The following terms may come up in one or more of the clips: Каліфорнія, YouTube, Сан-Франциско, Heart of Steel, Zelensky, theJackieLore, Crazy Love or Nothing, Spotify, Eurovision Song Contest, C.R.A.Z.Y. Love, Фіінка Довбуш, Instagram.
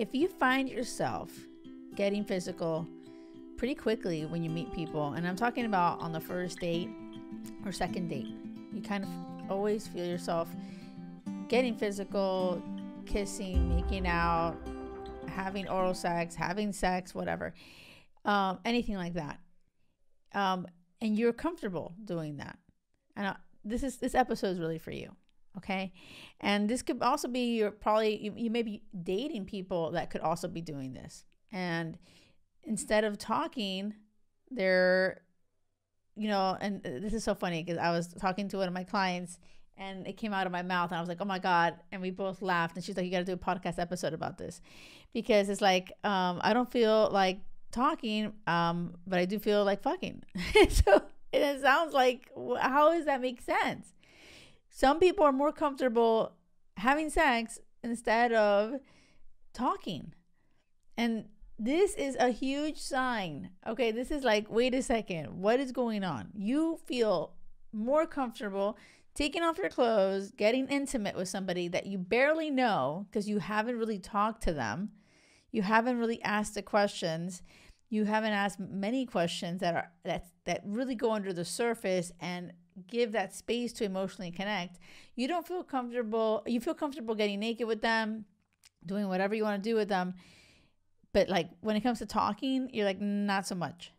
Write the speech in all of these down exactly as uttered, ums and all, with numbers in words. If you find yourself getting physical pretty quickly when you meet people, and I'm talking about on the first date or second date, you kind of always feel yourself getting physical, kissing, making out, having oral sex, having sex, whatever, um, anything like that. Um, and you're comfortable doing that. And I, this is this episode is really for you. Okay. And this could also be your probably you, you may be dating people that could also be doing this. And instead of talking, they're, you know, and this is so funny because I was talking to one of my clients and it came out of my mouth and I was like, oh my God. And we both laughed. And she's like, you got to do a podcast episode about this because it's like, um, I don't feel like talking, um, but I do feel like fucking. So it sounds like, how does that make sense? Some people are more comfortable having sex instead of talking. And this is a huge sign. Okay. This is like, wait a second, what is going on? You feel more comfortable taking off your clothes, getting intimate with somebody that you barely know because you haven't really talked to them. You haven't really asked the questions. You haven't asked many questions that are that, that really go under the surface and give that space to emotionally connect. You don't feel comfortable. You feel comfortable getting naked with them, doing whatever you want to do with them. But like when it comes to talking, you're like, not so much.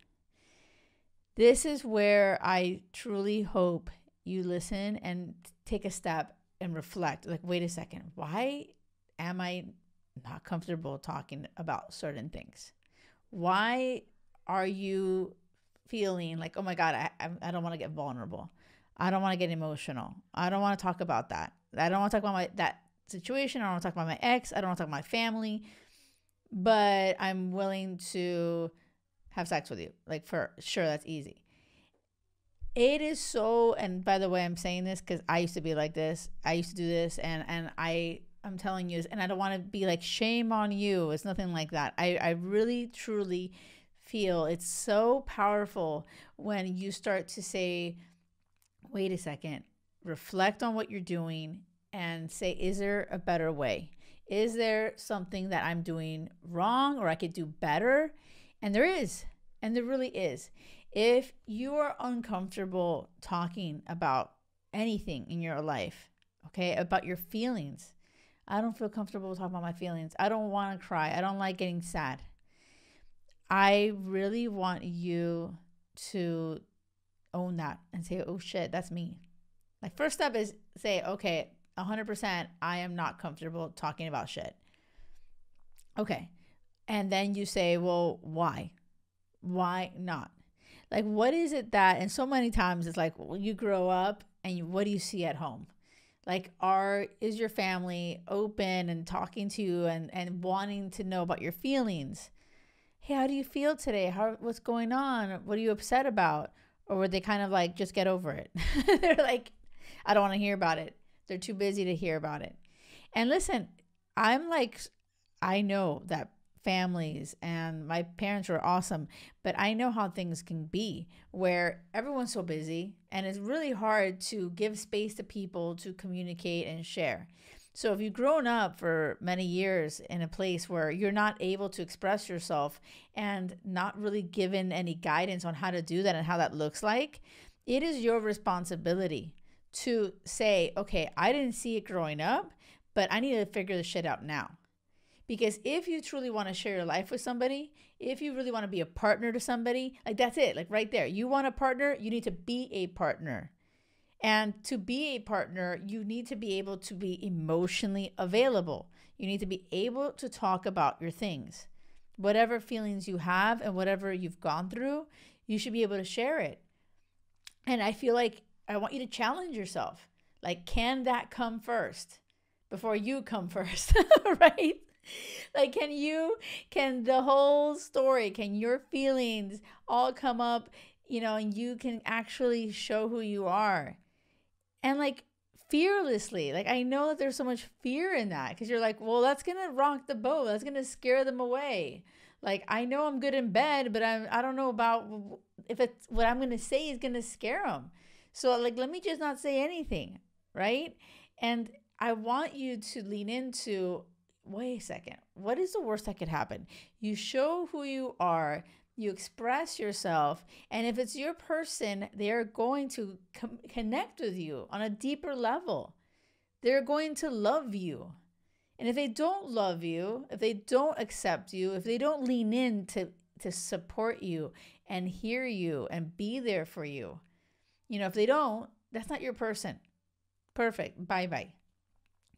This is where I truly hope you listen and take a step and reflect. Like, wait a second, why am I not comfortable talking about certain things? Why are you feeling like, oh my God, I, I don't want to get vulnerable. I don't want to get emotional. I don't want to talk about that. I don't want to talk about my, that situation. I don't want to talk about my ex. I don't want to talk about my family, but I'm willing to have sex with you. Like for sure, that's easy. It is so, and by the way, I'm saying this because I used to be like this. I used to do this and, and I, I'm telling you this, and I don't want to be like, shame on you. It's nothing like that. I, I really, truly feel it's so powerful when you start to say, wait a second, reflect on what you're doing and say, is there a better way? Is there something that I'm doing wrong or I could do better? And there is, and there really is. If you are uncomfortable talking about anything in your life, okay, about your feelings, I don't feel comfortable talking about my feelings. I don't want to cry. I don't like getting sad. I really want you to own that and say, oh shit, that's me. Like first step is say, okay, one hundred percent I am not comfortable talking about shit. Okay. And then you say, well, why? Why not? Like, what is it that, and so many times it's like, well, you grow up and you, what do you see at home? Like, are, is your family open and talking to you and, and wanting to know about your feelings? Hey, how do you feel today? How, what's going on? What are you upset about? Or would they kind of like, just get over it? They're like, I don't want to hear about it. They're too busy to hear about it. And listen, I'm like, I know that families and my parents were awesome, but I know how things can be where everyone's so busy and it's really hard to give space to people to communicate and share. So if you've grown up for many years in a place where you're not able to express yourself and not really given any guidance on how to do that and how that looks like, it is your responsibility to say, okay, I didn't see it growing up, but I need to figure this shit out now. Because if you truly want to share your life with somebody, if you really want to be a partner to somebody, like that's it, like right there. You want a partner, you need to be a partner. And to be a partner, you need to be able to be emotionally available. You need to be able to talk about your things. Whatever feelings you have and whatever you've gone through, you should be able to share it. And I feel like I want you to challenge yourself. Like, can that come first before you come first, right? Like, can you, can the whole story, can your feelings all come up, you know, and you can actually show who you are and like fearlessly. Like, I know that there's so much fear in that because you're like, well, that's going to rock the boat. That's going to scare them away. Like, I know I'm good in bed, but I'm, I don't know about if it's what I'm going to say is going to scare them. So like, let me just not say anything. Right. And I want you to lean into wait a second, what is the worst that could happen? You show who you are, you express yourself, and if it's your person, they're going to com- connect with you on a deeper level. They're going to love you. And if they don't love you, if they don't accept you, if they don't lean in to, to support you and hear you and be there for you, you know, if they don't, that's not your person. Perfect. Bye-bye.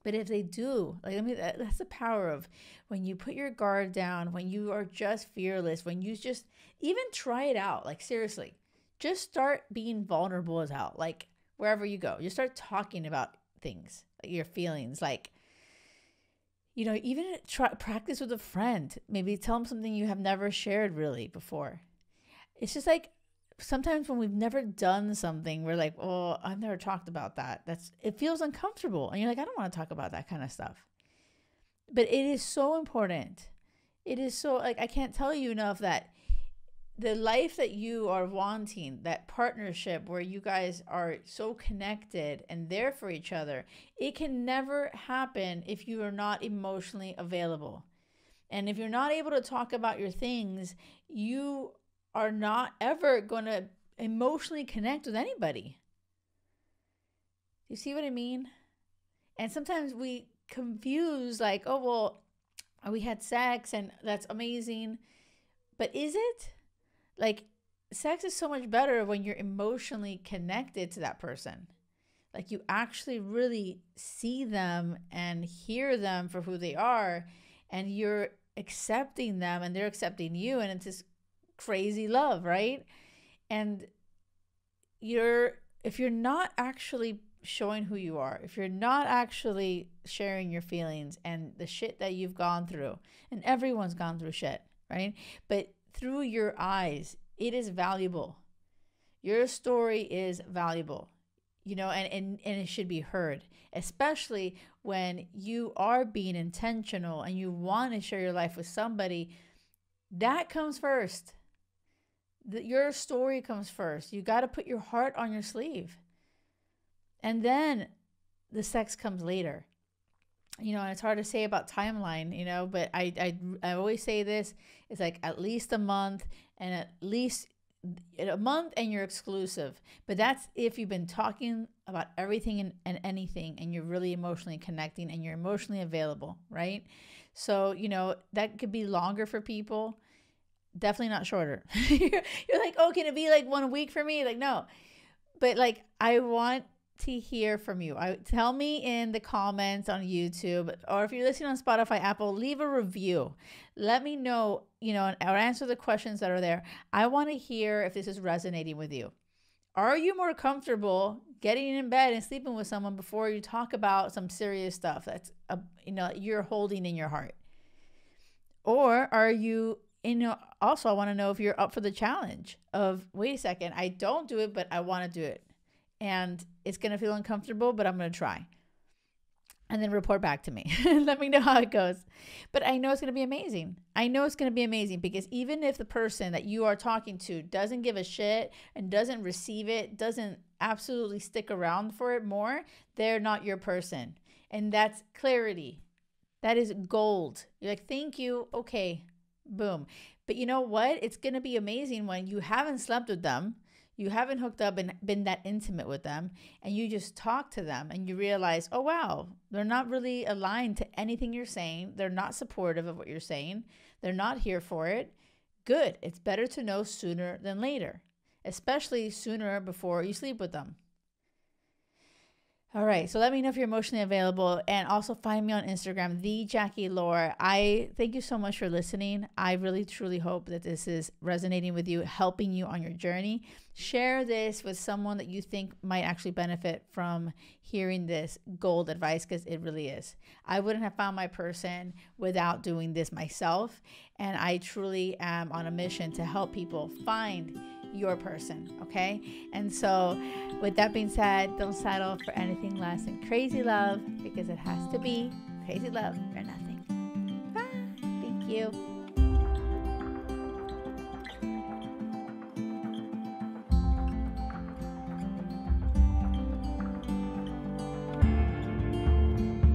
But if they do, like, I mean, that, that's the power of when you put your guard down, when you are just fearless, when you just even try it out, like seriously, just start being vulnerable as hell. Like wherever you go, you start talking about things, like your feelings, like, you know, even try practice with a friend, maybe tell them something you have never shared really before. It's just like, sometimes when we've never done something, we're like, oh, I've never talked about that. That's, it feels uncomfortable. And you're like, I don't want to talk about that kind of stuff. But it is so important. It is so, like, I can't tell you enough that the life that you are wanting, that partnership where you guys are so connected and there for each other, it can never happen if you are not emotionally available. And if you're not able to talk about your things, you are not ever going to emotionally connect with anybody. You see what I mean? And sometimes we confuse, like, oh, well, we had sex and that's amazing. But is it? Like, sex is so much better when you're emotionally connected to that person. Like, you actually really see them and hear them for who they are, and you're accepting them and they're accepting you, and it's just crazy love, right? And you're, if you're not actually showing who you are, if you're not actually sharing your feelings and the shit that you've gone through, and everyone's gone through shit, right? But through your eyes, it is valuable. Your story is valuable, you know, and, and, and it should be heard, especially when you are being intentional and you want to share your life with somebody. That comes first. That your story comes first. You got to put your heart on your sleeve. And then the sex comes later. You know, and it's hard to say about timeline, you know, but I, I, I always say this. It's like at least a month and at least a month and you're exclusive. But that's if you've been talking about everything and, and anything and you're really emotionally connecting and you're emotionally available, right? So, you know, that could be longer for people. Definitely not shorter. you're, you're like, oh, can it be like one week for me? Like, no. But like, I want to hear from you. I, tell me in the comments on YouTube, or if you're listening on Spotify, Apple, leave a review. Let me know, you know, or answer the questions that are there. I want to hear if this is resonating with you. Are you more comfortable getting in bed and sleeping with someone before you talk about some serious stuff that's, a, you know, you're holding in your heart? Or are you, you know, also I want to know if you're up for the challenge of, wait a second, I don't do it, but I want to do it. And it's going to feel uncomfortable, but I'm going to try. And then report back to me. Let me know how it goes. But I know it's going to be amazing. I know it's going to be amazing because even if the person that you are talking to doesn't give a shit and doesn't receive it, doesn't absolutely stick around for it more, they're not your person. And that's clarity. That is gold. You're like, thank you. Okay, boom. But you know what? It's going to be amazing when you haven't slept with them. You haven't hooked up and been that intimate with them, and you just talk to them and you realize, oh, wow, they're not really aligned to anything you're saying. They're not supportive of what you're saying. They're not here for it. Good. It's better to know sooner than later, especially sooner before you sleep with them. All right. So let me know if you're emotionally available, and also find me on Instagram, the Jackie Lore. I thank you so much for listening. I really, truly hope that this is resonating with you, helping you on your journey. Share this with someone that you think might actually benefit from hearing this gold advice, because it really is. I wouldn't have found my person without doing this myself. And I truly am on a mission to help people find your person, okay? And so with that being said, don't settle for anything less than crazy love, because it has to be crazy love or nothing. Bye. Thank you.